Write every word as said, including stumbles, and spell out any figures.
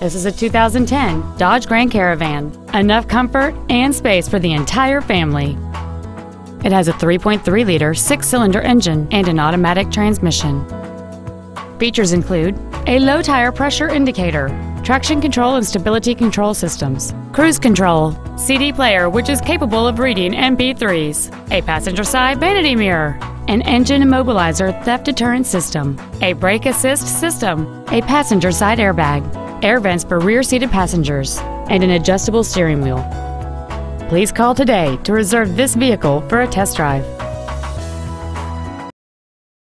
This is a two thousand ten Dodge Grand Caravan. Enough comfort and space for the entire family. It has a three point three liter six-cylinder engine and an automatic transmission. Features include a low tire pressure indicator, traction control and stability control systems, cruise control, C D player which is capable of reading M P threes, a passenger side vanity mirror, an engine immobilizer theft deterrent system, a brake assist system, a passenger side airbag, air vents for rear-seated passengers, and an adjustable steering wheel. Please call today to reserve this vehicle for a test drive.